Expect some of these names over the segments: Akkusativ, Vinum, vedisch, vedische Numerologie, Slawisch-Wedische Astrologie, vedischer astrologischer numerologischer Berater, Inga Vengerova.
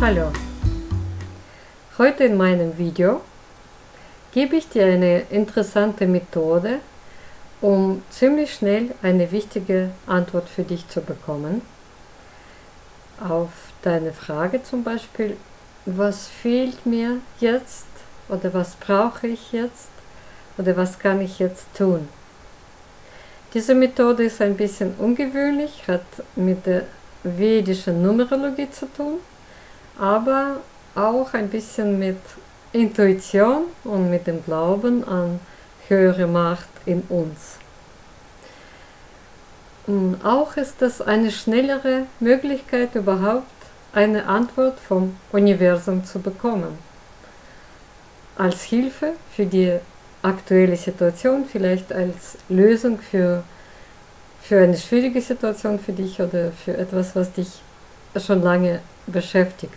Hallo, heute in meinem Video gebe ich dir eine interessante Methode, um ziemlich schnell eine wichtige Antwort für dich zu bekommen. Auf deine Frage zum Beispiel, was fehlt mir jetzt oder was brauche ich jetzt oder was kann ich jetzt tun? Diese Methode ist ein bisschen ungewöhnlich, hat mit der vedischen Numerologie zu tun, aber auch ein bisschen mit Intuition und mit dem Glauben an höhere Macht in uns. Und auch ist das eine schnellere Möglichkeit, überhaupt eine Antwort vom Universum zu bekommen. Als Hilfe für die aktuelle Situation, vielleicht als Lösung für eine schwierige Situation für dich oder für etwas, was dich schon lange beschäftigt.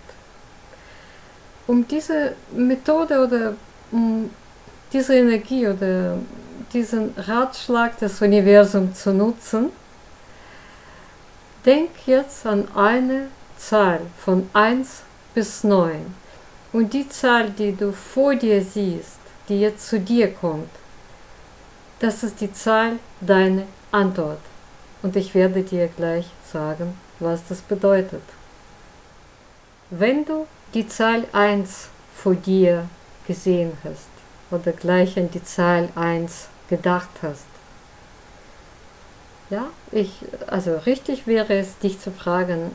Um diese Methode oder um diese Energie oder diesen Ratschlag des Universums zu nutzen, denk jetzt an eine Zahl von 1 bis 9. Und die Zahl, die du vor dir siehst, die jetzt zu dir kommt, das ist die Zahl deiner Antwort. Und ich werde dir gleich sagen, was das bedeutet. Wenn du die Zahl 1 vor dir gesehen hast oder gleich an die Zahl 1 gedacht hast, ja, also richtig wäre es, dich zu fragen,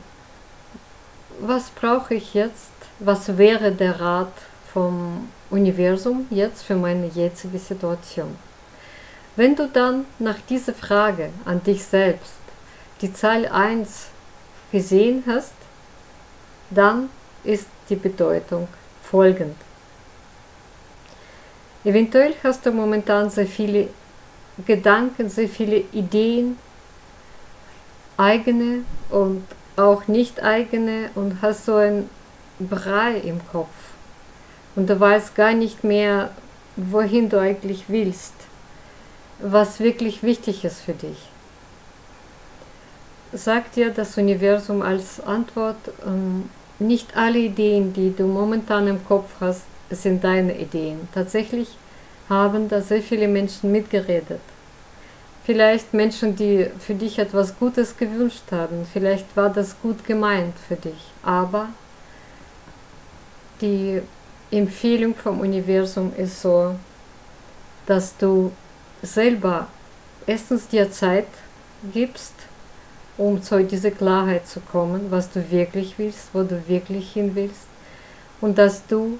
was brauche ich jetzt, was wäre der Rat vom Universum jetzt für meine jetzige Situation. Wenn du dann nach dieser Frage an dich selbst die Zahl 1 gesehen hast, dann ist die Bedeutung folgend. Eventuell hast du momentan sehr viele Gedanken, sehr viele Ideen, eigene und auch nicht eigene, und hast so ein Brei im Kopf und du weißt gar nicht mehr, wohin du eigentlich willst, was wirklich wichtig ist für dich. Sagt dir das Universum als Antwort, nicht alle Ideen, die du momentan im Kopf hast, sind deine Ideen. Tatsächlich haben da sehr viele Menschen mitgeredet. Vielleicht Menschen, die für dich etwas Gutes gewünscht haben, vielleicht war das gut gemeint für dich, aber die Empfehlung vom Universum ist so, dass du selber erstens dir Zeit gibst, um zu dieser Klarheit zu kommen, was du wirklich willst, wo du wirklich hin willst, und dass du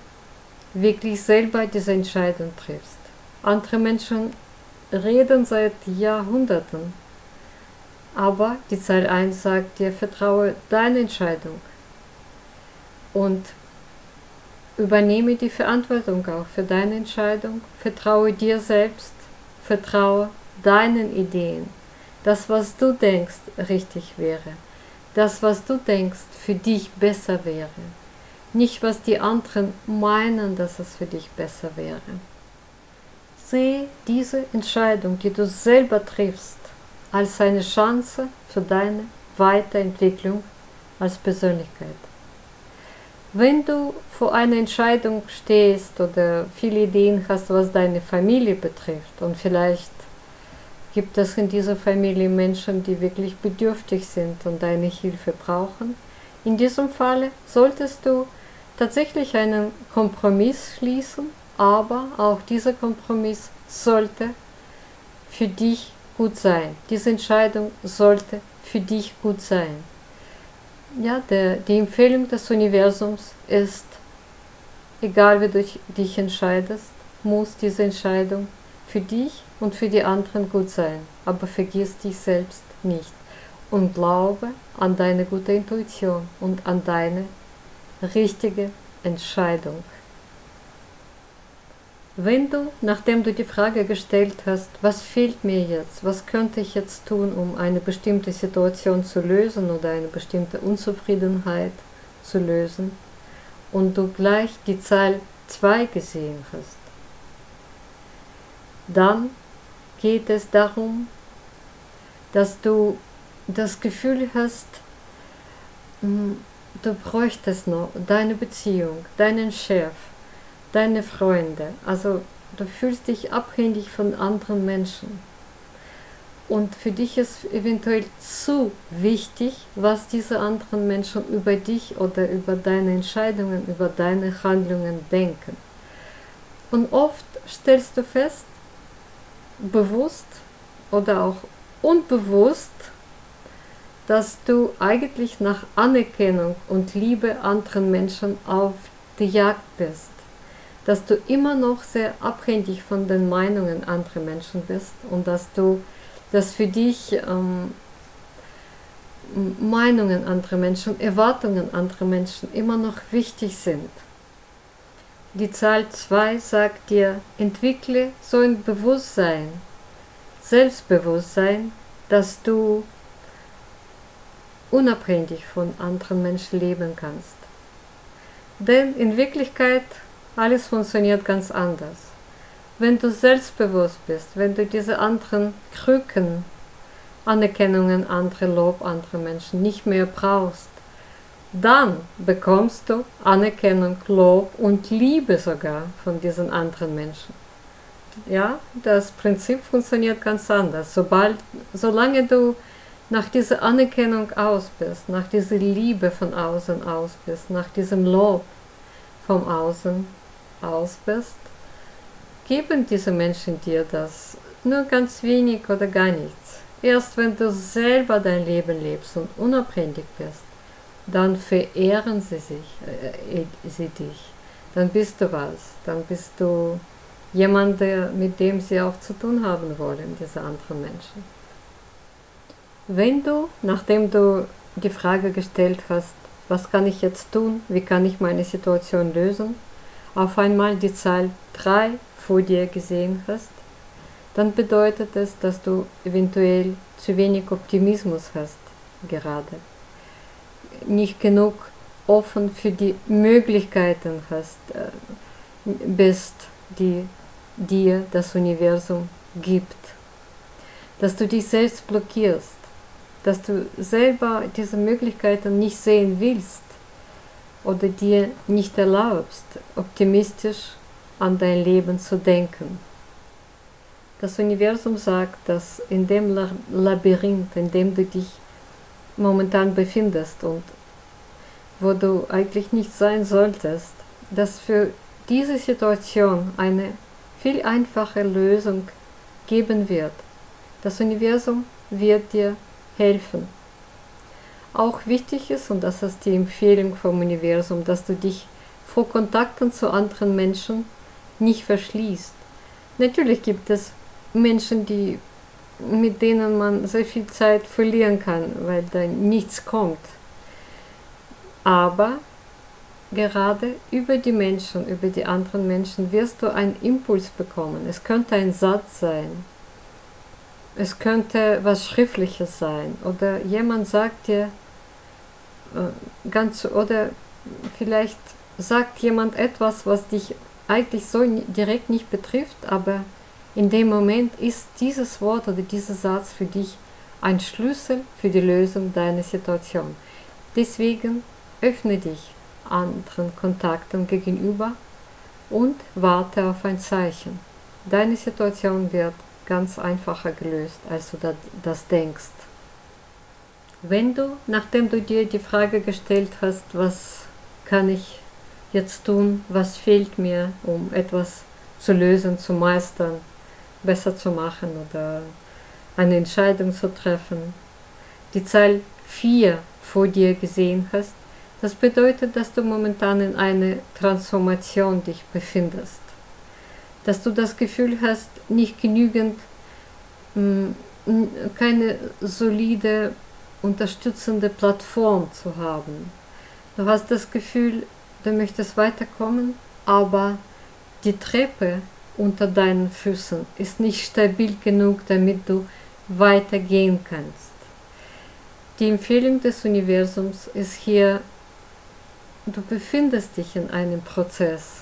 wirklich selber diese Entscheidung triffst. Andere Menschen reden seit Jahrhunderten, aber die Zahl 1 sagt dir, vertraue deine Entscheidung und übernehme die Verantwortung auch für deine Entscheidung, vertraue dir selbst, vertraue deinen Ideen, das, was du denkst, richtig wäre, das, was du denkst, für dich besser wäre. Nicht, was die anderen meinen, dass es für dich besser wäre. Sehe diese Entscheidung, die du selber triffst, als eine Chance für deine Weiterentwicklung als Persönlichkeit. Wenn du vor einer Entscheidung stehst oder viele Ideen hast, was deine Familie betrifft, und vielleicht gibt es in dieser Familie Menschen, die wirklich bedürftig sind und deine Hilfe brauchen, in diesem Falle solltest du tatsächlich einen Kompromiss schließen, aber auch dieser Kompromiss sollte für dich gut sein. Diese Entscheidung sollte für dich gut sein. Ja, die Empfehlung des Universums ist, egal wie du dich entscheidest, muss diese Entscheidung für dich und für die anderen gut sein. Aber vergiss dich selbst nicht und glaube an deine gute Intuition und an deine richtige Entscheidung. Wenn du, nachdem du die Frage gestellt hast, was fehlt mir jetzt, was könnte ich jetzt tun, um eine bestimmte Situation zu lösen oder eine bestimmte Unzufriedenheit zu lösen, und du gleich die Zahl 2 gesehen hast, dann geht es darum, dass du das Gefühl hast, du bräuchtest noch deine Beziehung, deinen Chef, deine Freunde. Also du fühlst dich abhängig von anderen Menschen. Und für dich ist eventuell zu wichtig, was diese anderen Menschen über dich oder über deine Entscheidungen, über deine Handlungen denken. Und oft stellst du fest, bewusst oder auch unbewusst, dass du eigentlich nach Anerkennung und Liebe anderen Menschen auf der Jagd bist, dass du immer noch sehr abhängig von den Meinungen anderer Menschen bist und dass du, dass für dich Meinungen anderer Menschen, Erwartungen anderer Menschen immer noch wichtig sind. Die Zahl 2 sagt dir, entwickle so ein Bewusstsein, Selbstbewusstsein, dass du unabhängig von anderen Menschen leben kannst. Denn in Wirklichkeit, alles funktioniert ganz anders. Wenn du selbstbewusst bist, wenn du diese anderen Krücken, Anerkennungen, andere Lob, andere Menschen nicht mehr brauchst, dann bekommst du Anerkennung, Lob und Liebe sogar von diesen anderen Menschen. Ja, das Prinzip funktioniert ganz anders. Solange du nach dieser Anerkennung aus bist, nach dieser Liebe von außen aus bist, nach diesem Lob vom Außen aus bist, geben diese Menschen dir das nur ganz wenig oder gar nichts. Erst wenn du selber dein Leben lebst und unabhängig bist, dann verehren sie dich. Dann bist du was, dann bist du jemand, mit dem sie auch zu tun haben wollen, diese anderen Menschen. Wenn du, nachdem du die Frage gestellt hast, was kann ich jetzt tun, wie kann ich meine Situation lösen, auf einmal die Zahl 3 vor dir gesehen hast, dann bedeutet es, dass du eventuell zu wenig Optimismus hast gerade, nicht genug offen für die Möglichkeiten bist, die dir das Universum gibt, dass du dich selbst blockierst, dass du selber diese Möglichkeiten nicht sehen willst oder dir nicht erlaubst, optimistisch an dein Leben zu denken. Das Universum sagt, dass in dem Labyrinth, in dem du dich momentan befindest und wo du eigentlich nicht sein solltest, dass für diese Situation eine viel einfache Lösung geben wird. Das Universum wird dir helfen. Auch wichtig ist, und das ist die Empfehlung vom Universum, dass du dich vor Kontakten zu anderen Menschen nicht verschließt. Natürlich gibt es Menschen, mit denen man sehr viel Zeit verlieren kann, weil da nichts kommt. Aber gerade über die Menschen, über die anderen Menschen wirst du einen Impuls bekommen. Es könnte ein Satz sein. Es könnte was Schriftliches sein oder jemand sagt dir oder vielleicht sagt jemand etwas, was dich eigentlich so direkt nicht betrifft, aber in dem Moment ist dieses Wort oder dieser Satz für dich ein Schlüssel für die Lösung deiner Situation. Deswegen öffne dich anderen Kontakten gegenüber und warte auf ein Zeichen. Deine Situation wird ganz einfacher gelöst, als du das denkst. Wenn du, nachdem du dir die Frage gestellt hast, was kann ich jetzt tun, was fehlt mir, um etwas zu lösen, zu meistern, besser zu machen oder eine Entscheidung zu treffen, die Zahl 4 vor dir gesehen hast, das bedeutet, dass du momentan in einer Transformation dich befindest. Dass du das Gefühl hast, nicht genügend, keine solide, unterstützende Plattform zu haben. Du hast das Gefühl, du möchtest weiterkommen, aber die Treppe unter deinen Füßen ist nicht stabil genug, damit du weitergehen kannst. Die Empfehlung des Universums ist hier, du befindest dich in einem Prozess.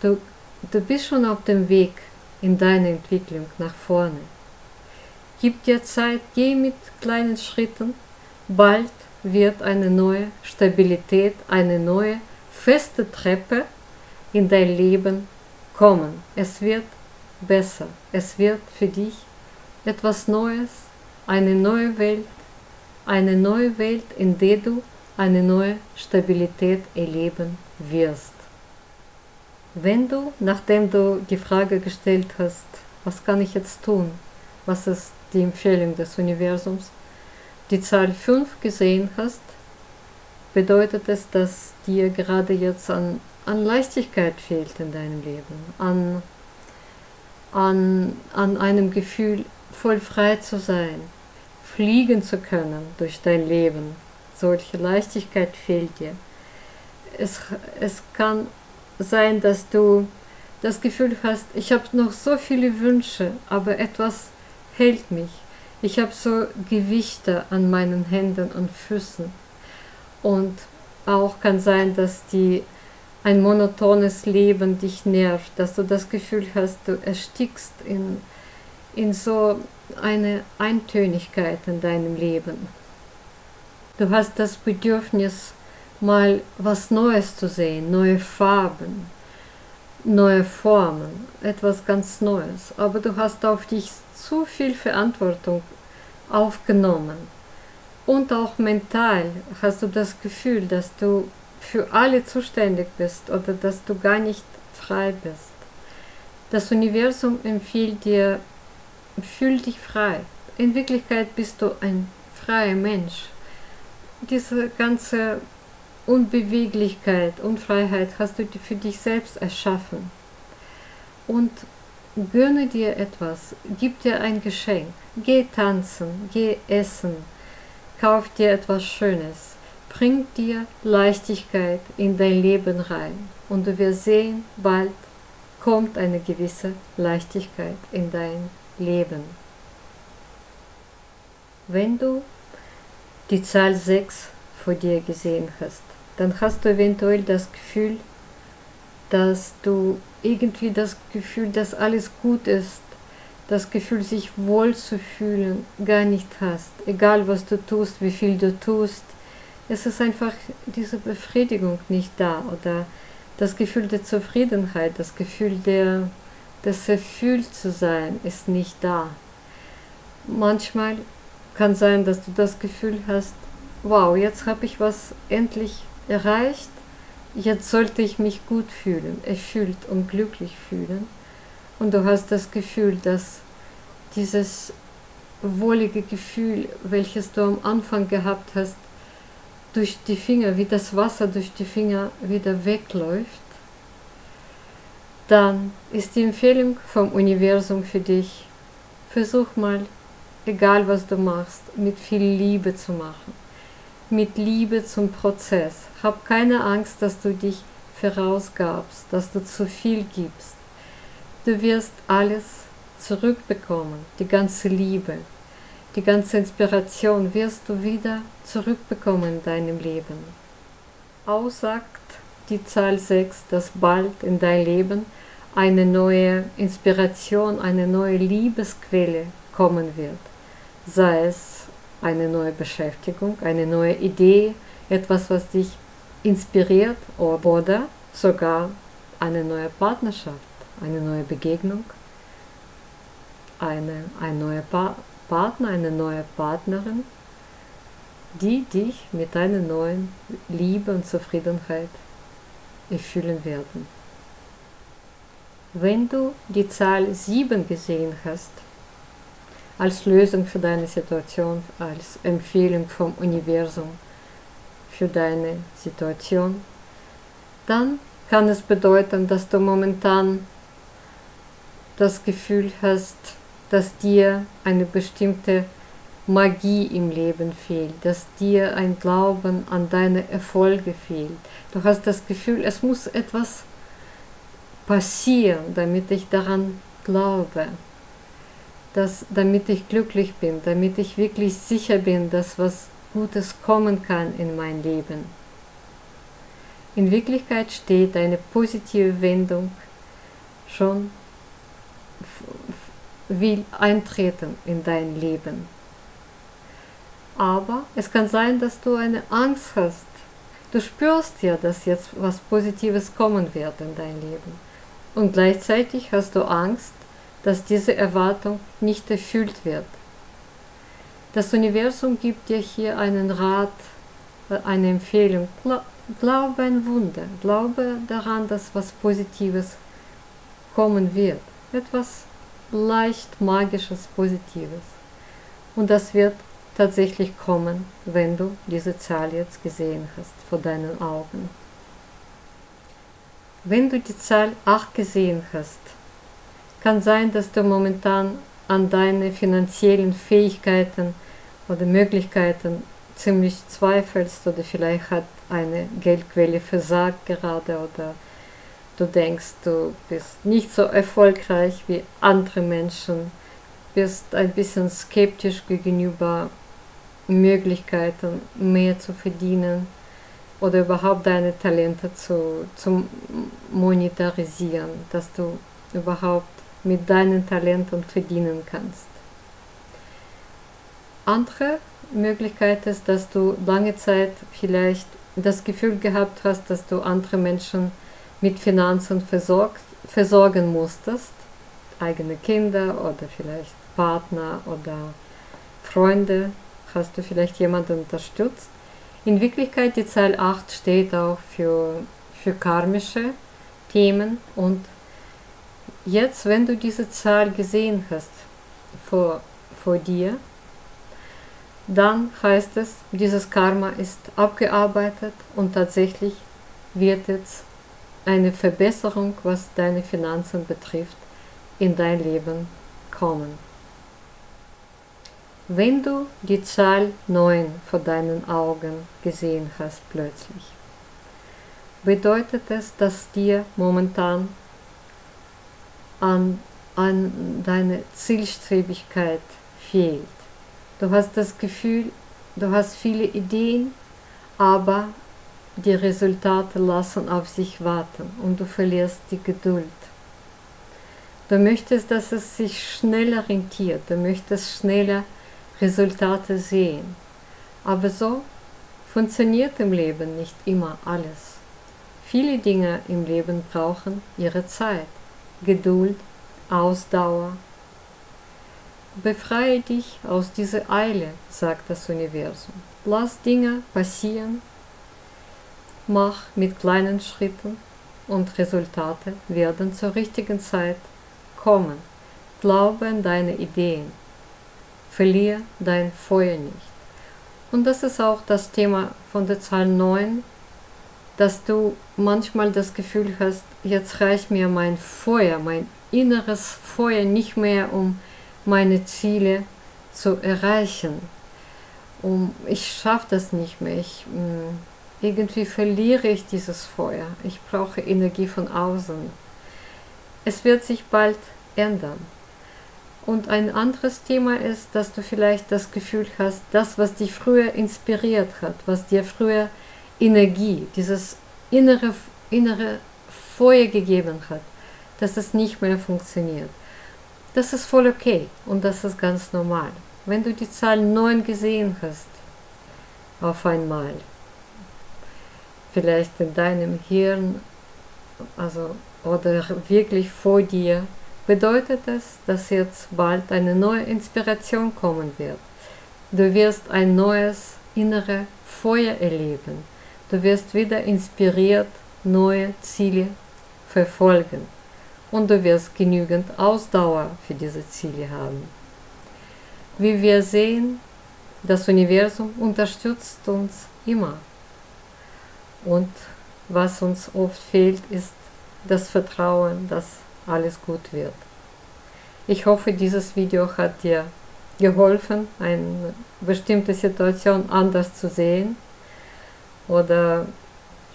Du bist schon auf dem Weg, in deiner Entwicklung nach vorne. Gib dir Zeit, geh mit kleinen Schritten, bald wird eine neue Stabilität, eine neue feste Treppe in dein Leben kommen. Es wird besser, es wird für dich etwas Neues, eine neue Welt, in der du eine neue Stabilität erleben wirst. Wenn du, nachdem du die Frage gestellt hast, was kann ich jetzt tun, was ist die Empfehlung des Universums, die Zahl 5 gesehen hast, bedeutet es, dass dir gerade jetzt an Leichtigkeit fehlt in deinem Leben, an einem Gefühl, voll frei zu sein, fliegen zu können durch dein Leben. Solche Leichtigkeit fehlt dir. Es kann sein, dass du das Gefühl hast, ich habe noch so viele Wünsche, aber etwas hält mich. Ich habe so Gewichte an meinen Händen und Füßen. Und auch kann sein, dass ein monotones Leben dich nervt, dass du das Gefühl hast, du erstickst in so eine Eintönigkeit in deinem Leben. Du hast das Bedürfnis, mal was Neues zu sehen, neue Farben, neue Formen, etwas ganz Neues. Aber du hast auf dich zu viel Verantwortung aufgenommen. Und auch mental hast du das Gefühl, dass du für alle zuständig bist oder dass du gar nicht frei bist. Das Universum empfiehlt dir, fühl dich frei. In Wirklichkeit bist du ein freier Mensch. Diese ganze Unbeweglichkeit, Unfreiheit hast du für dich selbst erschaffen. Und gönne dir etwas, gib dir ein Geschenk, geh tanzen, geh essen, kauf dir etwas Schönes, bring dir Leichtigkeit in dein Leben rein und du wirst sehen, bald kommt eine gewisse Leichtigkeit in dein Leben. Wenn du die Zahl 6 vor dir gesehen hast, dann hast du eventuell das Gefühl, dass du irgendwie das Gefühl, dass alles gut ist, das Gefühl, sich wohl zu fühlen, gar nicht hast. Egal was du tust, wie viel du tust, es ist einfach diese Befriedigung nicht da oder das Gefühl der Zufriedenheit, das Gefühl des erfüllt zu sein, ist nicht da. Manchmal kann sein, dass du das Gefühl hast, wow, jetzt habe ich was endlich erreicht, jetzt sollte ich mich gut fühlen, erfüllt und glücklich fühlen. Und du hast das Gefühl, dass dieses wohlige Gefühl, welches du am Anfang gehabt hast, durch die Finger, wie das Wasser durch die Finger wieder wegläuft, dann ist die Empfehlung vom Universum für dich, versuch mal, egal was du machst, mit viel Liebe zu machen, mit Liebe zum Prozess. Hab keine Angst, dass du dich vorausgabst, dass du zu viel gibst. Du wirst alles zurückbekommen, die ganze Liebe, die ganze Inspiration wirst du wieder zurückbekommen in deinem Leben. Aussagt die Zahl 6, dass bald in dein Leben eine neue Inspiration, eine neue Liebesquelle kommen wird. Sei es eine neue Beschäftigung, eine neue Idee, etwas, was dich inspiriert oder sogar eine neue Partnerschaft, eine neue Begegnung, ein neuer Partner, eine neue Partnerin, die dich mit einer neuen Liebe und Zufriedenheit erfüllen werden. Wenn du die Zahl 7 gesehen hast, als Lösung für deine Situation, als Empfehlung vom Universum für deine Situation, dann kann es bedeuten, dass du momentan das Gefühl hast, dass dir eine bestimmte Magie im Leben fehlt, dass dir ein Glauben an deine Erfolge fehlt. Du hast das Gefühl, es muss etwas passieren, damit ich daran glaube. Damit ich glücklich bin, damit ich wirklich sicher bin, dass was Gutes kommen kann in mein Leben. In Wirklichkeit steht eine positive Wendung schon will eintreten in dein Leben. Aber es kann sein, dass du eine Angst hast. Du spürst ja, dass jetzt was Positives kommen wird in dein Leben. Und gleichzeitig hast du Angst, dass diese Erwartung nicht erfüllt wird. Das Universum gibt dir hier einen Rat, eine Empfehlung. Glaube an Wunder, glaube daran, dass was Positives kommen wird. Etwas leicht Magisches, Positives. Und das wird tatsächlich kommen, wenn du diese Zahl jetzt gesehen hast, vor deinen Augen. Wenn du die Zahl 8 gesehen hast, kann sein, dass du momentan an deine finanziellen Fähigkeiten oder Möglichkeiten ziemlich zweifelst oder vielleicht hat eine Geldquelle versagt gerade oder du denkst, du bist nicht so erfolgreich wie andere Menschen, bist ein bisschen skeptisch gegenüber Möglichkeiten, mehr zu verdienen oder überhaupt deine Talente zu monetarisieren, dass du überhaupt mit deinen Talenten verdienen kannst. Andere Möglichkeit ist, dass du lange Zeit vielleicht das Gefühl gehabt hast, dass du andere Menschen mit Finanzen versorgen musstest, eigene Kinder oder vielleicht Partner oder Freunde, hast du vielleicht jemanden unterstützt. In Wirklichkeit die Zahl 8 steht auch für karmische Themen und jetzt, wenn du diese Zahl gesehen hast vor dir, dann heißt es, dieses Karma ist abgearbeitet und tatsächlich wird jetzt eine Verbesserung, was deine Finanzen betrifft, in dein Leben kommen. Wenn du die Zahl 9 vor deinen Augen gesehen hast plötzlich, bedeutet es, dass dir momentan an deine Zielstrebigkeit fehlt. Du hast das Gefühl, du hast viele Ideen, aber die Resultate lassen auf sich warten und du verlierst die Geduld. Du möchtest, dass es sich schneller rentiert, du möchtest schneller Resultate sehen. Aber so funktioniert im Leben nicht immer alles. Viele Dinge im Leben brauchen ihre Zeit, Geduld, Ausdauer. Befreie dich aus dieser Eile, sagt das Universum. Lass Dinge passieren, mach mit kleinen Schritten und Resultate werden zur richtigen Zeit kommen. Glaube an deine Ideen, verliere dein Feuer nicht. Und das ist auch das Thema von der Zahl 9, dass du manchmal das Gefühl hast, jetzt reicht mir mein Feuer, mein inneres Feuer nicht mehr, um meine Ziele zu erreichen. Ich schaffe das nicht mehr. Irgendwie verliere ich dieses Feuer. Ich brauche Energie von außen. Es wird sich bald ändern. Und ein anderes Thema ist, dass du vielleicht das Gefühl hast, das, was dich früher inspiriert hat, was dir früher Energie, dieses innere Feuer gegeben hat, dass es nicht mehr funktioniert. Das ist voll okay und das ist ganz normal. Wenn du die Zahl 9 gesehen hast, auf einmal, vielleicht in deinem Hirn, also oder wirklich vor dir, bedeutet es, dass jetzt bald eine neue Inspiration kommen wird. Du wirst ein neues innere Feuer erleben. Du wirst wieder inspiriert, neue Ziele verfolgen. Und du wirst genügend Ausdauer für diese Ziele haben. Wie wir sehen, das Universum unterstützt uns immer. Und was uns oft fehlt, ist das Vertrauen, dass alles gut wird. Ich hoffe, dieses Video hat dir geholfen, eine bestimmte Situation anders zu sehen oder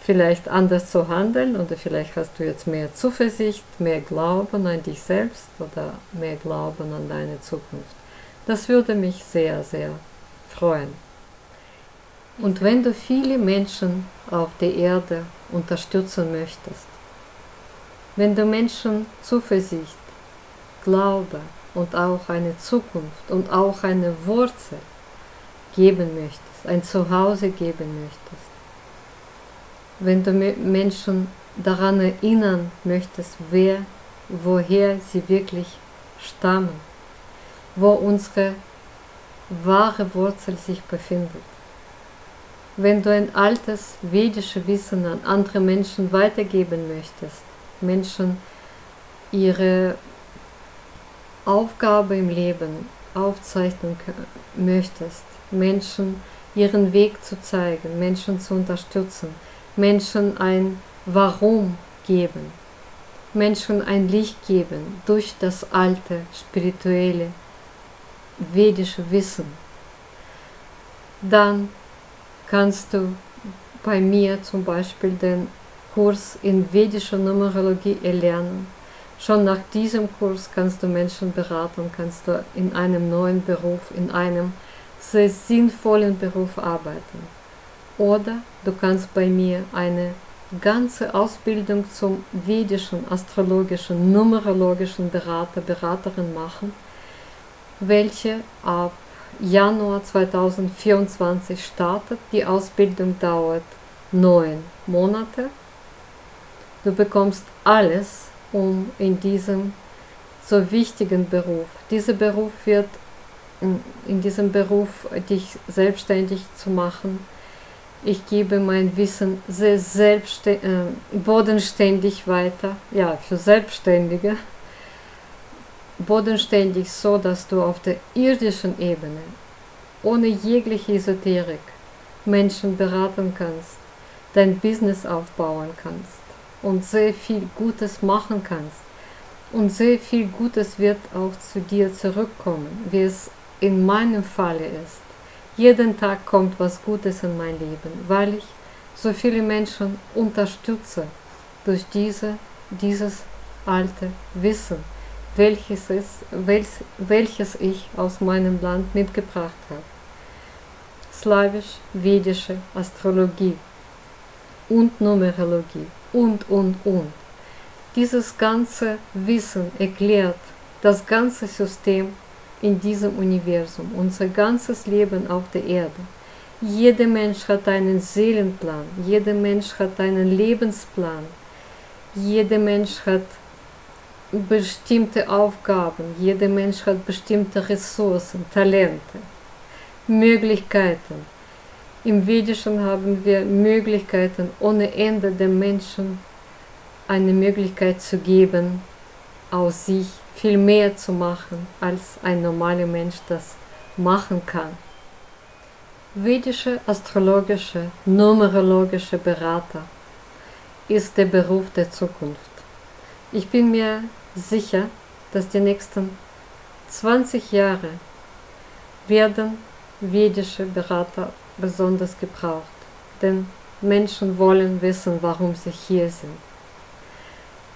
vielleicht anders zu handeln oder vielleicht hast du jetzt mehr Zuversicht, mehr Glauben an dich selbst oder mehr Glauben an deine Zukunft. Das würde mich sehr, sehr freuen. Und wenn du viele Menschen auf der Erde unterstützen möchtest, wenn du Menschen Zuversicht, Glaube und auch eine Zukunft und auch eine Wurzel geben möchtest, ein Zuhause geben möchtest, wenn du Menschen daran erinnern möchtest, wer, woher sie wirklich stammen, wo unsere wahre Wurzel sich befindet. Wenn du ein altes vedisches Wissen an andere Menschen weitergeben möchtest, Menschen ihre Aufgabe im Leben aufzeichnen möchtest, Menschen ihren Weg zu zeigen, Menschen zu unterstützen, Menschen ein Warum geben, Menschen ein Licht geben durch das alte, spirituelle, vedische Wissen, dann kannst du bei mir zum Beispiel den Kurs in vedischer Numerologie erlernen. Schon nach diesem Kurs kannst du Menschen beraten, kannst du in einem neuen Beruf, in einem sehr sinnvollen Beruf arbeiten. Oder du kannst bei mir eine ganze Ausbildung zum vedischen, astrologischen, numerologischen Berater, Beraterin machen, welche ab Januar 2024 startet. Die Ausbildung dauert 9 Monate. Du bekommst alles, um in diesem so wichtigen Beruf, in diesem Beruf dich selbstständig zu machen. Ich gebe mein Wissen sehr bodenständig weiter, ja, für Selbstständige, bodenständig, so dass du auf der irdischen Ebene ohne jegliche Esoterik Menschen beraten kannst, dein Business aufbauen kannst und sehr viel Gutes machen kannst, und sehr viel Gutes wird auch zu dir zurückkommen, wie es in meinem Falle ist. Jeden Tag kommt was Gutes in mein Leben, weil ich so viele Menschen unterstütze durch dieses alte Wissen, welches ich aus meinem Land mitgebracht habe. Slawisch-Wedische Astrologie und Numerologie und. Dieses ganze Wissen erklärt das ganze System in diesem Universum, unser ganzes Leben auf der Erde. Jeder Mensch hat einen Seelenplan, jeder Mensch hat einen Lebensplan, jeder Mensch hat bestimmte Aufgaben, jeder Mensch hat bestimmte Ressourcen, Talente, Möglichkeiten. Im Vedischen haben wir Möglichkeiten ohne Ende, den Menschen eine Möglichkeit zu geben, aus sich viel mehr zu machen, als ein normaler Mensch das machen kann. Vedische astrologische, numerologische Berater ist der Beruf der Zukunft. Ich bin mir sicher, dass die nächsten 20 Jahre werden vedische Berater besonders gebraucht, denn Menschen wollen wissen, warum sie hier sind.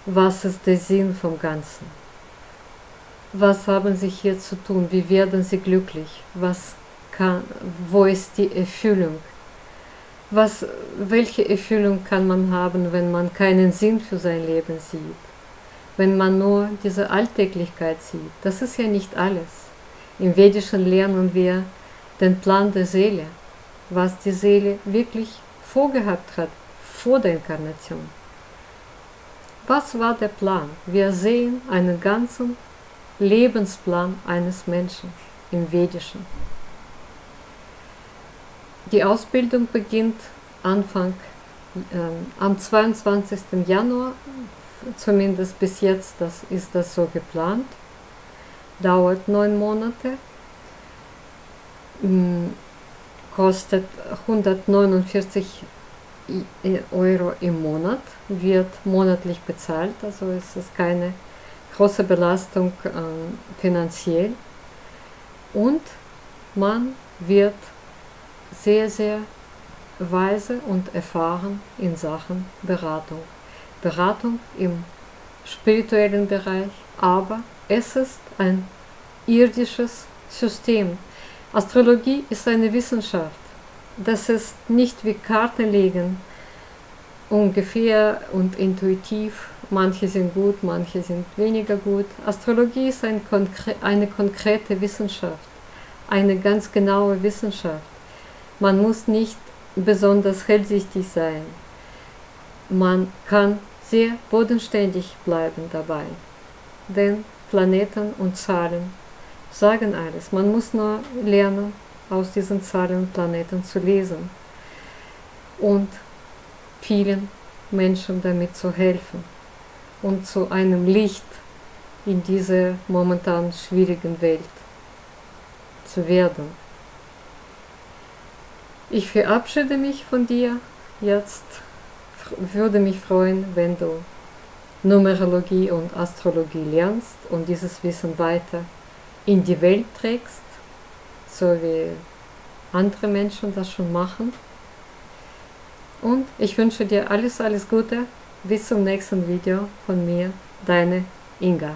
Was ist der Sinn vom Ganzen? Was haben sie hier zu tun? Wie werden sie glücklich? Wo ist die Erfüllung? Welche Erfüllung kann man haben, wenn man keinen Sinn für sein Leben sieht? Wenn man nur diese Alltäglichkeit sieht? Das ist ja nicht alles. Im Vedischen lernen wir den Plan der Seele, was die Seele wirklich vorgehabt hat vor der Inkarnation. Was war der Plan? Wir sehen einen ganzen Lebensplan eines Menschen im Vedischen. Die Ausbildung beginnt am 22. Januar, zumindest bis jetzt ist das so geplant. Dauert 9 Monate, kostet 149 Euro im Monat, wird monatlich bezahlt, also ist es keine große Belastung finanziell, und man wird sehr, sehr weise und erfahren in Sachen Beratung. Beratung im spirituellen Bereich, aber es ist ein irdisches System. Astrologie ist eine Wissenschaft. Das ist nicht wie Kartenlegen, ungefähr und intuitiv manche sind gut, manche sind weniger gut. Astrologie ist eine konkrete Wissenschaft, eine ganz genaue Wissenschaft. Man muss nicht besonders hellsichtig sein. Man kann sehr bodenständig bleiben dabei, denn Planeten und Zahlen sagen alles. Man muss nur lernen, aus diesen Zahlen und Planeten zu lesen und vielen Menschen damit zu helfen und zu einem Licht in dieser momentan schwierigen Welt zu werden. Ich verabschiede mich von dir jetzt. Würde mich freuen, wenn du Numerologie und Astrologie lernst und dieses Wissen weiter in die Welt trägst, so wie andere Menschen das schon machen. Und ich wünsche dir alles, alles Gute. Bis zum nächsten Video von mir, deine Inga.